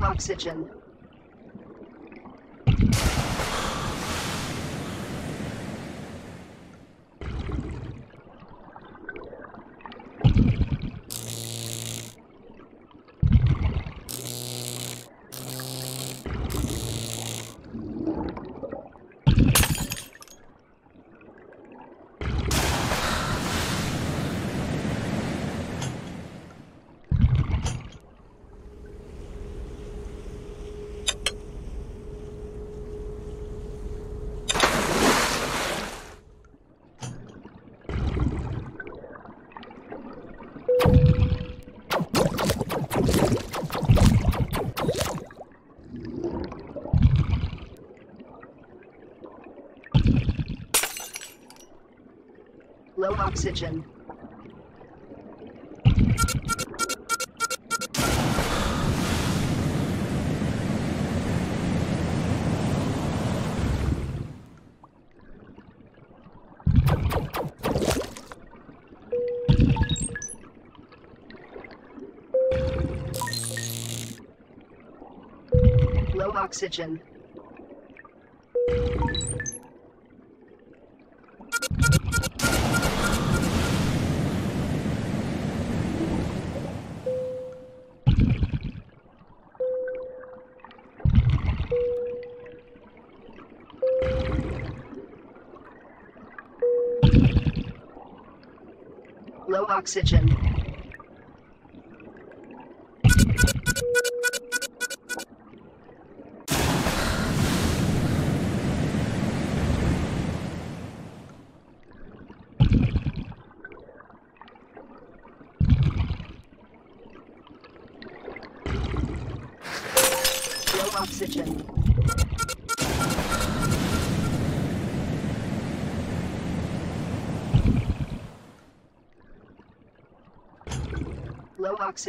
of oxygen. Low oxygen. Low oxygen. Low oxygen. Low oxygen. Low oxygen. Low oxygen.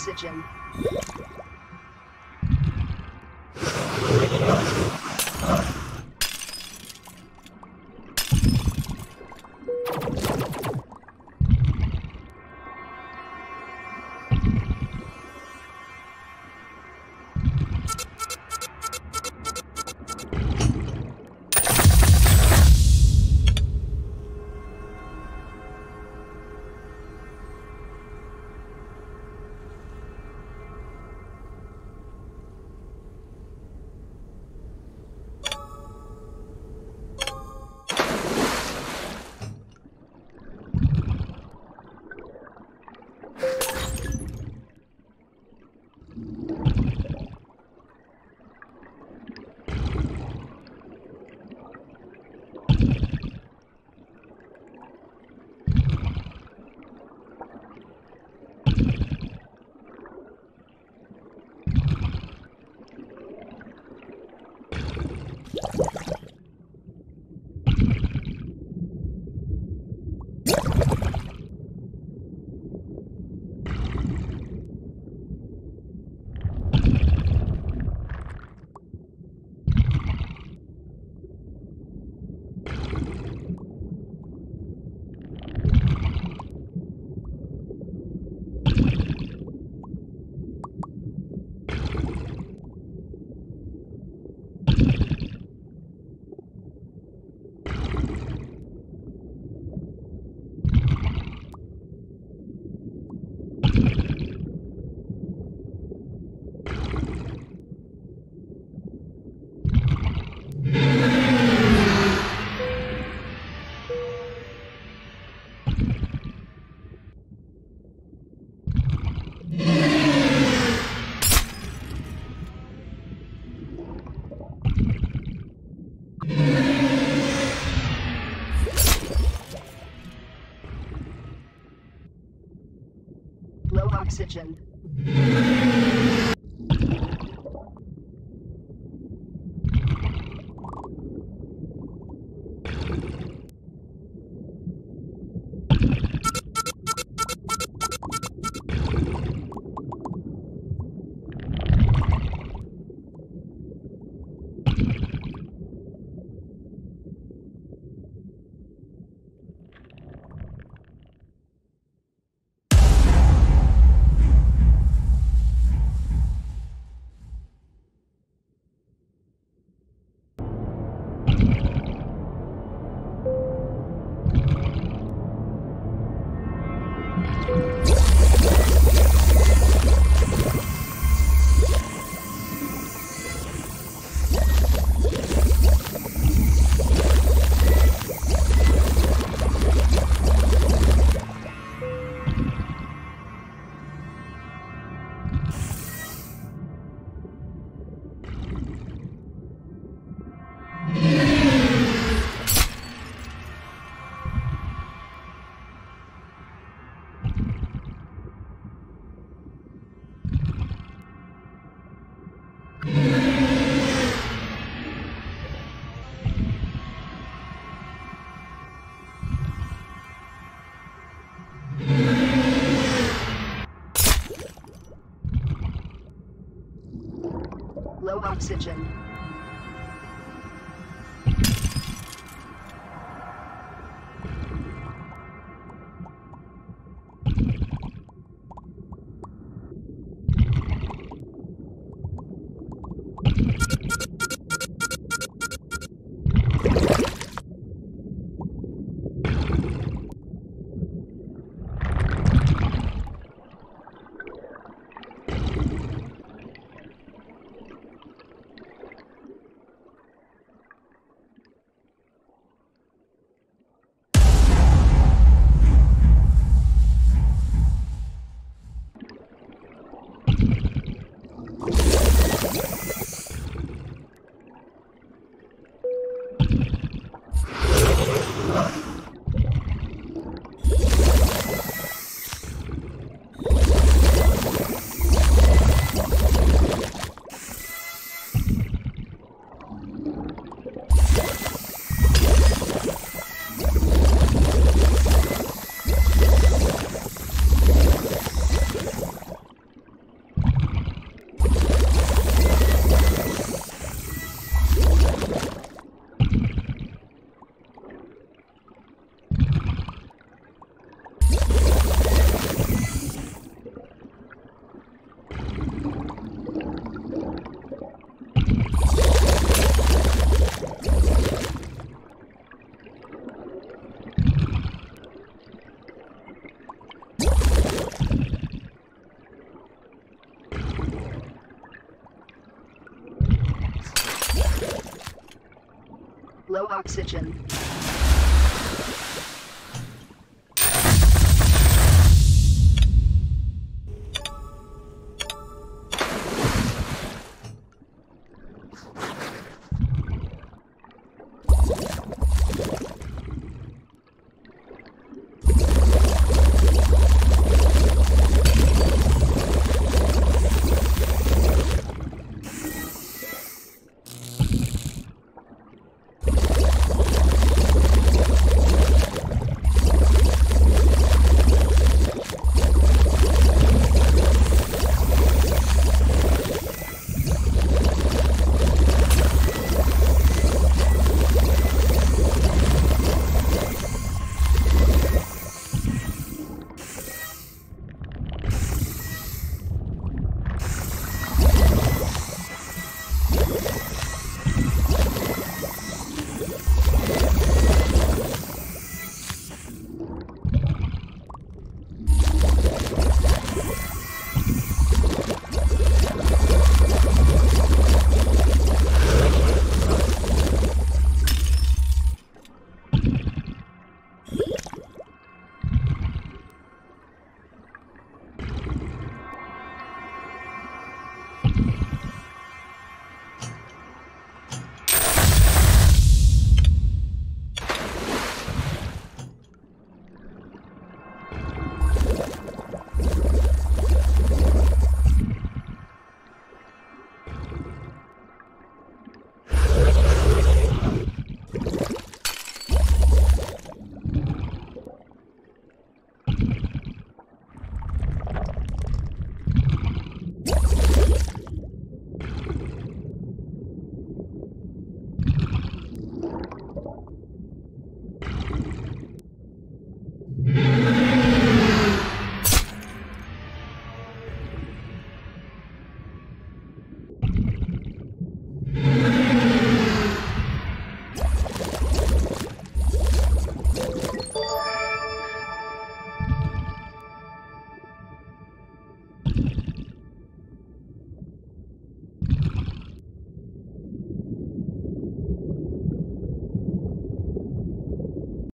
oxygen. Oxygen. Oxygen. low oxygen.